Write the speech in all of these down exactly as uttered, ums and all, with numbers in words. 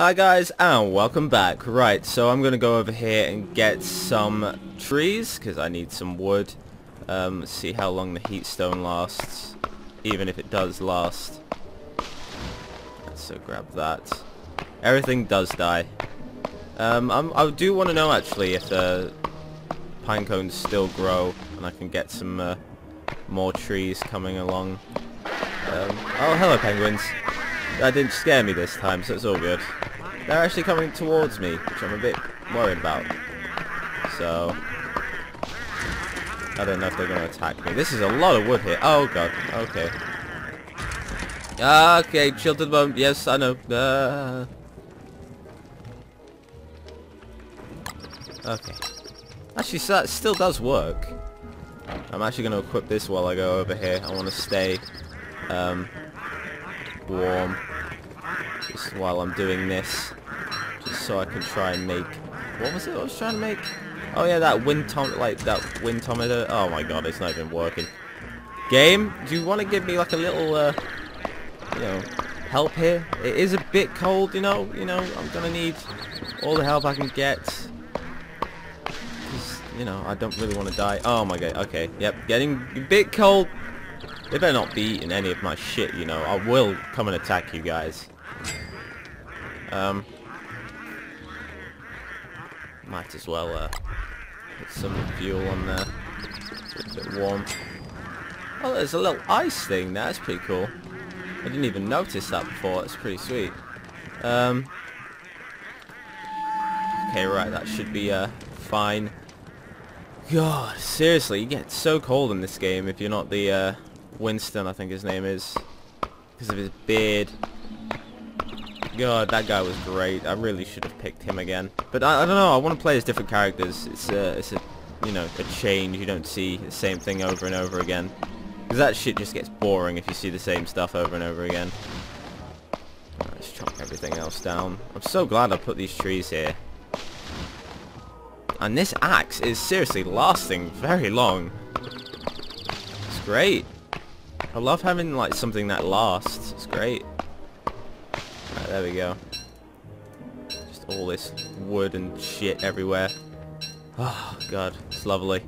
Hi guys, and welcome back. Right, so I'm gonna go over here and get some trees because I need some wood. Um, see how long the heatstone lasts, even if it does last. So grab that. Everything does die. Um, I'm, I do want to know actually if the uh, pine cones still grow and I can get some uh, more trees coming along. Um, oh, hello penguins. That didn't scare me this time, so it's all good. They're actually coming towards me, which I'm a bit worried about. So I don't know if they're going to attack me. This is a lot of wood here. Oh god. Okay. Okay, chill to the bone. Yes, I know. Uh... Okay. Actually, so that still does work. I'm actually going to equip this while I go over here. I want to stay um, warm just while I'm doing this, just so I can try and make... What was it I was trying to make? Oh yeah, that windtom like that windtometer. Oh my god, it's not even working. Game, do you want to give me like a little, uh, you know, help here? It is a bit cold, you know. You know, I'm gonna need all the help I can get. Just, you know, I don't really want to die. Oh my god. Okay. Yep. Getting a bit cold. They better not be eating any of my shit, you know. I will come and attack you guys. Um. Might as well uh, put some fuel on there. Get a bit warm. Oh, there's a little ice thing there. That's pretty cool. I didn't even notice that before. That's pretty sweet. Um, okay, right. That should be uh, fine. God, seriously. You get so cold in this game if you're not the uh, Winston, I think his name is. Because of his beard. God, that guy was great. I really should have picked him again. But I, I don't know. I want to play as different characters. It's a, it's a, you know, a change. You don't see the same thing over and over again. Because that shit just gets boring if you see the same stuff over and over again. Right, let's chop everything else down. I'm so glad I put these trees here. And this axe is seriously lasting very long. It's great. I love having like something that lasts. It's great. Right, there we go. Just all this wood and shit everywhere. Oh god, it's lovely.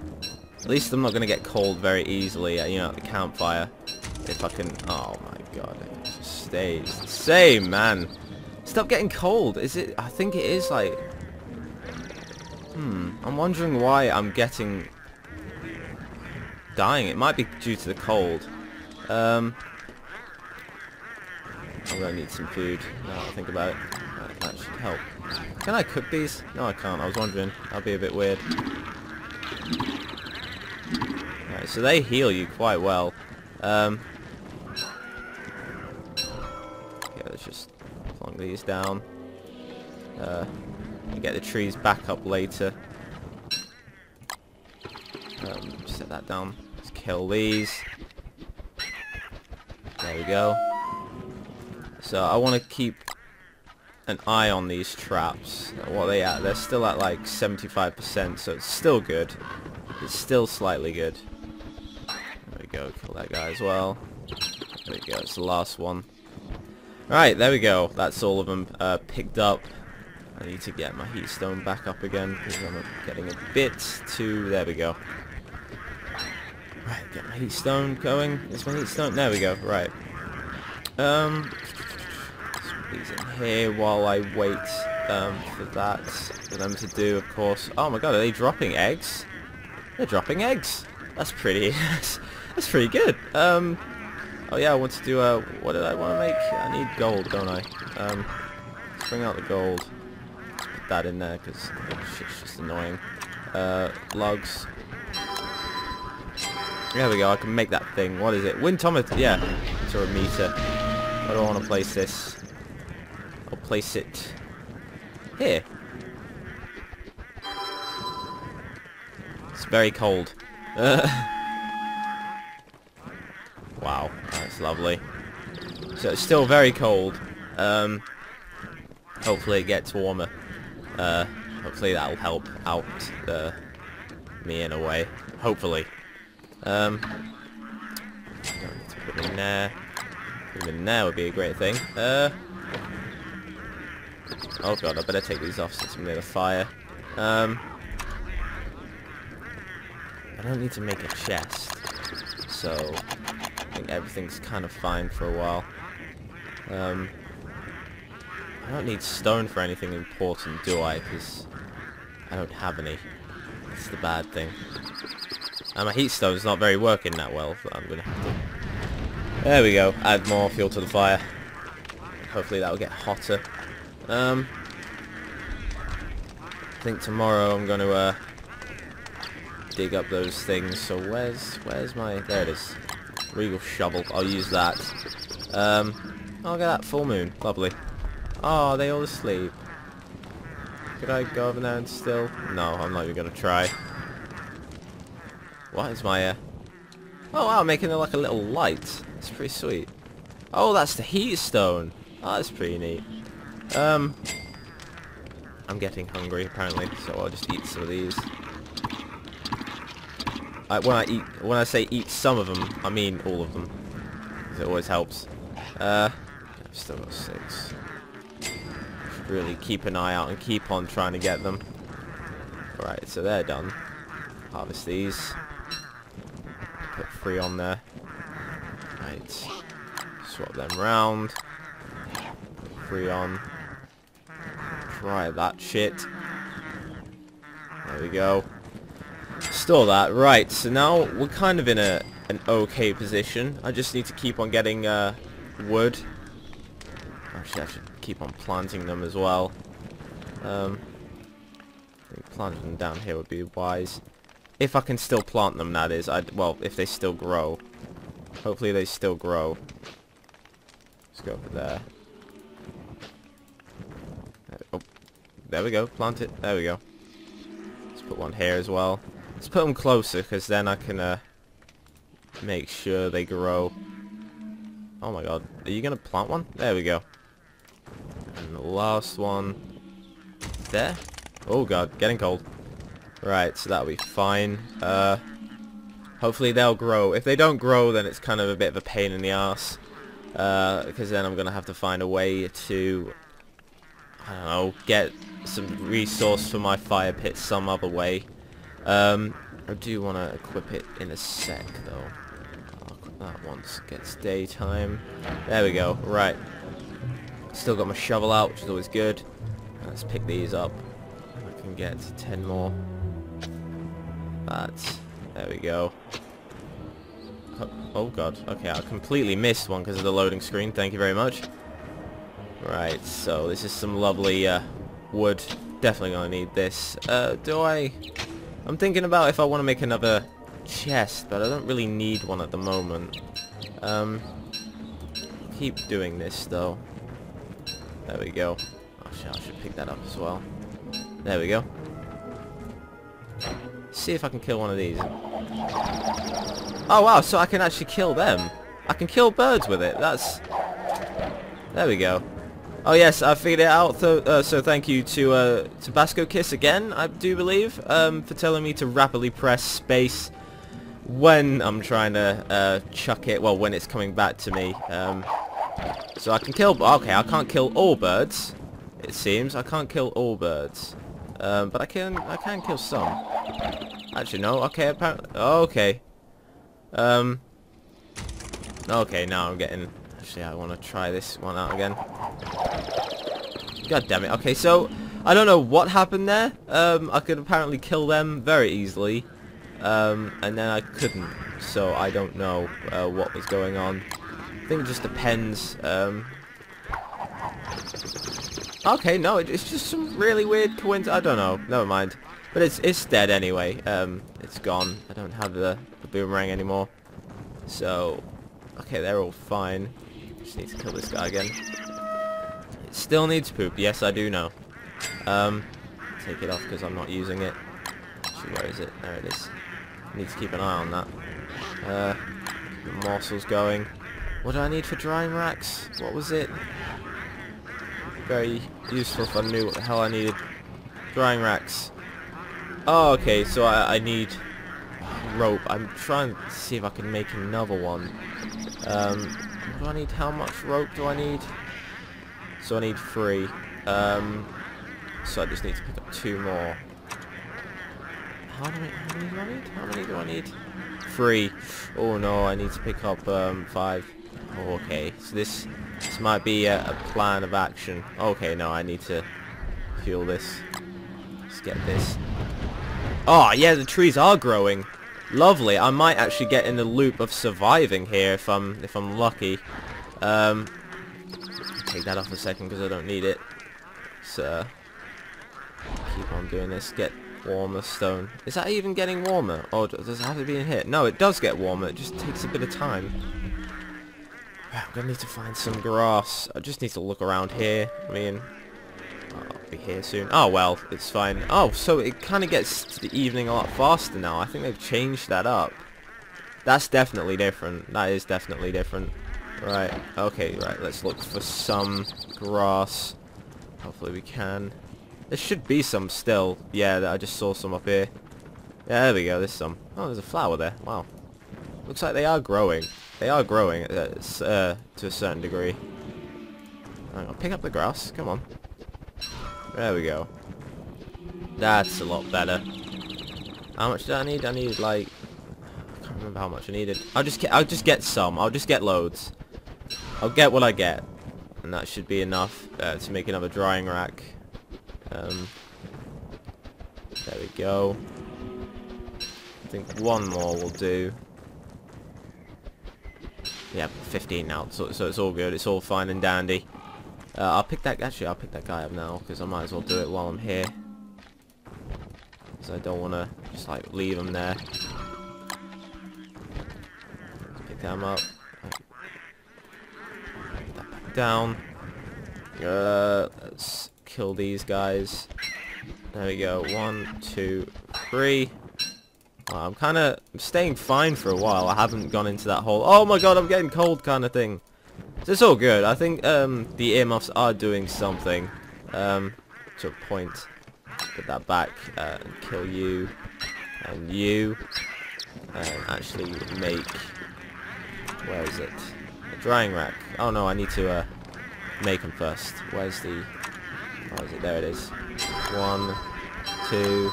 At least I'm not going to get cold very easily, you know, at the campfire. If I can... Oh my god, it just stays the same, man. Stop getting cold. Is it... I think it is like... Hmm, I'm wondering why I'm getting... dying. It might be due to the cold. Um... I'm gonna need some food. Now that I think about it. That, that should help. Can I cook these? No, I can't. I was wondering. That'd be a bit weird. Alright, so they heal you quite well. Um, yeah, let's just plonk these down. Uh, and get the trees back up later. Um, set that down. Let's kill these. There we go. So I want to keep an eye on these traps. What are they at? They're still at like seventy-five percent, so it's still good. It's still slightly good. There we go, kill that guy as well. There we go, it's the last one. Alright, there we go. That's all of them uh, picked up. I need to get my heatstone back up again because I'm getting a bit too... There we go. Right, get my heatstone going. Is my heatstone? There we go, right. Um... These in here while I wait um, for that for them to do, of course. Oh my god, are they dropping eggs? They're dropping eggs. That's pretty. that's, that's pretty good. Um. Oh yeah, I want to do a. What did I want to make? I need gold, don't I? Um. Let's bring out the gold. Put that in there because shit's just annoying. Uh, logs. There we go. I can make that thing. What is it? Windtometer. Yeah, it's a meter. Where do I want to place this? I'll place it here. It's very cold. Uh, wow, that's lovely. So it's still very cold. Um, hopefully it gets warmer. Uh, hopefully that'll help out uh, me in a way. Hopefully. Um, don't need to put them in there. Put them in there would be a great thing. Uh, Oh god, I better take these off since I'm near the fire. Um, I don't need to make a chest, so I think everything's kind of fine for a while. Um, I don't need stone for anything important, do I? Because I don't have any. That's the bad thing. And my heat stone's not very working that well, but I'm gonna have to... There we go, add more fuel to the fire. Hopefully that'll get hotter. Um, I think tomorrow I'm going to uh, dig up those things. So where's where's my... There it is. Regal shovel. I'll use that. Um, oh, look at that full moon. Lovely. Oh, they all asleep. Could I go over there and still... No, I'm not even going to try. What is my... Uh... Oh, wow, I'm making it like a little light. It's pretty sweet. Oh, that's the heat stone. Oh, that's pretty neat. Um, I'm getting hungry apparently, so I'll just eat some of these. I, when I eat, when I say eat some of them, I mean all of them, because it always helps. Uh, I've still got six. Really keep an eye out and keep on trying to get them. All right, so they're done. Harvest these. Put three on there. Right. Swap them round. Three on. Try that shit. There we go. Store that. Right, so now we're kind of in a an okay position. I just need to keep on getting uh, wood. Actually, I should keep on planting them as well. Um, I think planting them down here would be wise. If I can still plant them, that is. I'd, well, if they still grow. Hopefully they still grow. Let's go over there. Oh, there we go. Plant it. There we go. Let's put one here as well. Let's put them closer, because then I can uh, make sure they grow. Oh my god. Are you going to plant one? There we go. And the last one. There. Oh god. Getting cold. Right, so that'll be fine. Uh, hopefully they'll grow. If they don't grow, then it's kind of a bit of a pain in the arse. Uh, because then I'm going to have to find a way to... I don't know, get some resource for my fire pit some other way. Um, I do want to equip it in a sec, though. I'll equip that once it gets daytime. There we go, right. Still got my shovel out, which is always good. Let's pick these up. I can get ten more. That. There we go. Oh, oh god. Okay, I completely missed one because of the loading screen. Thank you very much. Right, so this is some lovely uh, wood. Definitely gonna need this. Uh, do I... I'm thinking about if I want to make another chest, but I don't really need one at the moment. Um, keep doing this, though. There we go. Actually, I should pick that up as well. There we go. See if I can kill one of these. Oh, wow, so I can actually kill them. I can kill birds with it. That's... There we go. Oh yes, I figured it out, so, uh, so thank you to uh, Tabasco Kiss again, I do believe, um, for telling me to rapidly press space when I'm trying to uh, chuck it, well, when it's coming back to me. Um, so I can kill, okay, I can't kill all birds, it seems. I can't kill all birds, um, but I can I can kill some. Actually, no, okay, apparently, okay. Um, okay, now I'm getting... Actually, I want to try this one out again. God damn it. Okay, so I don't know what happened there. Um, I could apparently kill them very easily, um, and then I couldn't. So I don't know uh, what was going on. I think it just depends. Um, okay, no, it, it's just some really weird coincidence. I don't know. Never mind. But it's it's dead anyway. Um, it's gone. I don't have the, the boomerang anymore. So okay, they're all fine. Just need to kill this guy again. It still needs poop. Yes, I do know. Um, take it off because I'm not using it. Actually, where is it? There it is. Need to keep an eye on that. Uh, the morsel's going. What do I need for drying racks? What was it? Very useful if I knew what the hell I needed. Drying racks. Oh, okay. So I, I need rope. I'm trying to see if I can make another one. Um, do I need how much rope do I need? So I need three. Um, so I just need to pick up two more. How, do I, how many do I need? How many do I need? Three. Oh no, I need to pick up um, five. Oh, okay, so this this might be a, a plan of action. Okay, no, I need to fuel this. Let's get this. Oh yeah, the trees are growing. Lovely. I might actually get in the loop of surviving here if I'm if I'm lucky. Um, take that off a second because I don't need it. So keep on doing this. Get warmer stone. Is that even getting warmer? Oh, does it have to be in here? No, it does get warmer. It just takes a bit of time. I'm gonna need to find some grass. I just need to look around here. I mean, I'll be here soon. Oh well, it's fine. Oh, so it kind of gets to the evening a lot faster now. I think they've changed that up. That's definitely different. That is definitely different. Right. Okay. Right. Let's look for some grass. Hopefully we can. There should be some still. Yeah, I just saw some up here. Yeah, there we go. There's some. Oh, there's a flower there. Wow. Looks like they are growing. They are growing uh, uh, to a certain degree. Hang on, pick up the grass. Come on. There we go. That's a lot better. How much did I need? I needed like I can't remember how much I needed. I'll just get. I'll just get some. I'll just get loads. I'll get what I get, and that should be enough uh, to make another drying rack. Um, there we go. I think one more will do. Yeah, fifteen now, so, so it's all good. It's all fine and dandy. Uh, I'll pick that. Actually, I'll pick that guy up now because I might as well do it while I'm here. Because I don't want to just like leave him there. Pick them up. Put that back down. Uh, let's kill these guys. There we go. One, two, three. I'm kind of staying fine for a while. I haven't gone into that hole. Oh my god, I'm getting cold kind of thing. So it's all good. I think um, the earmuffs are doing something um, to a point. Put that back uh, and kill you and you. And actually make... Where is it? A drying rack. Oh no, I need to uh, make them first. Where's the... Where is it? There it is. One, two...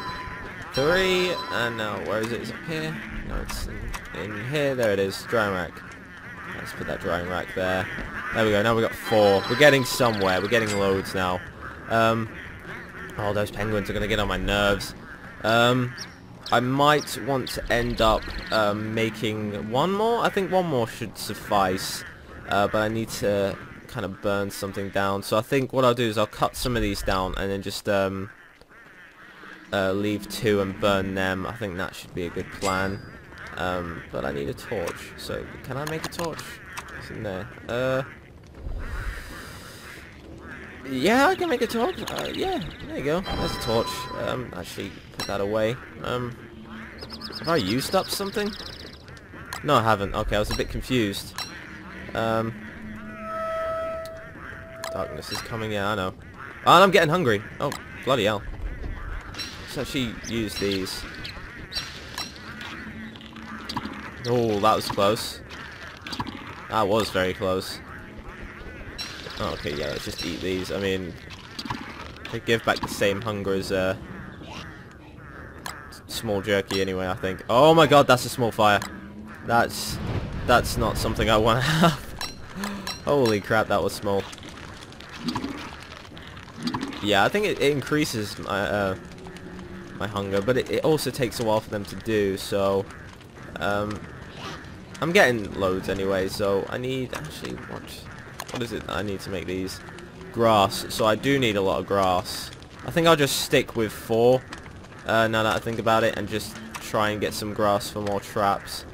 Three, and now where is it? Is it up here? No, it's in, in here. There it is. Drying rack. Let's put that drying rack there. There we go. Now we got four. We're getting somewhere. We're getting loads now. Um, oh, those penguins are gonna get on my nerves. Um, I might want to end up um, making one more. I think one more should suffice. Uh, but I need to kind of burn something down. So I think what I'll do is I'll cut some of these down and then just. Um, Uh, leave two and burn them. I think that should be a good plan. Um, but I need a torch. So can I make a torch? It's in there. Uh, yeah, I can make a torch. Uh, yeah, there you go. There's a torch. Um, actually, put that away. Um, have I used up something? No, I haven't. Okay, I was a bit confused. Um, darkness is coming. Yeah, I know. Oh, and I'm getting hungry. Oh, bloody hell. Let's actually use these. Oh, that was close. That was very close. Oh, okay, yeah, let's just eat these. I mean, they give back the same hunger as uh, small jerky anyway, I think. Oh my god, that's a small fire. That's that's not something I want to have. Holy crap, that was small. Yeah, I think it, it increases my... Uh, my hunger, but it, it also takes a while for them to do, so um, I'm getting loads anyway, so I need actually what what is it that I need to make these? Grass. So I do need a lot of grass. I think I'll just stick with four uh, now that I think about it, and just try and get some grass for more traps,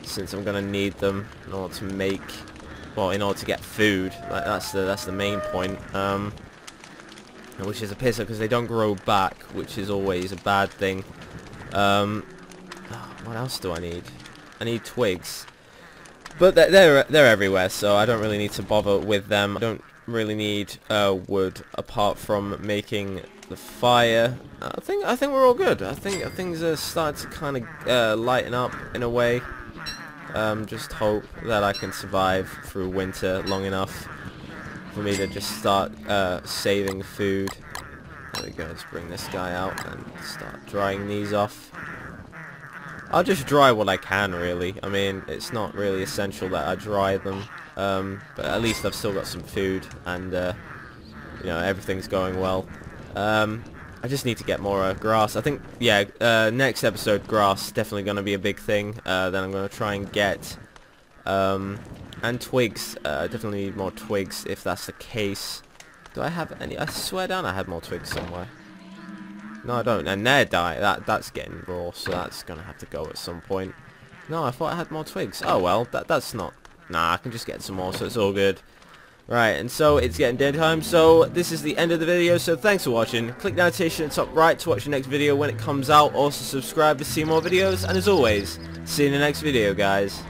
since I'm gonna need them in order to make, well, in order to get food. Like, that's the that's the main point. Um, Which is a pisser because they don't grow back, which is always a bad thing. Um, what else do I need? I need twigs, but they're they're, they're everywhere, so I don't really need to bother with them. I don't really need uh, wood apart from making the fire. I think I think we're all good. I think things are starting to kind of uh, lighten up in a way. Um, just hope that I can survive through winter long enough for me to just start uh, saving food. There we go, let's bring this guy out and start drying these off. I'll just dry what I can, really. I mean, it's not really essential that I dry them, um, but at least I've still got some food, and, uh, you know, everything's going well. Um, I just need to get more uh, grass. I think, yeah, uh, next episode, grass, definitely going to be a big thing. Uh, then I'm going to try and get, um, and twigs. Uh, definitely need more twigs if that's the case. Do I have any? I swear down I had more twigs somewhere. No, I don't. And they're dying. That, that's getting raw, so that's going to have to go at some point. No, I thought I had more twigs. Oh, well, that, that's not... Nah, I can just get some more, so it's all good. Right, and so it's getting daytime, so this is the end of the video, so thanks for watching. Click the notification at the top right to watch the next video when it comes out. Also, subscribe to see more videos, and as always, see you in the next video, guys.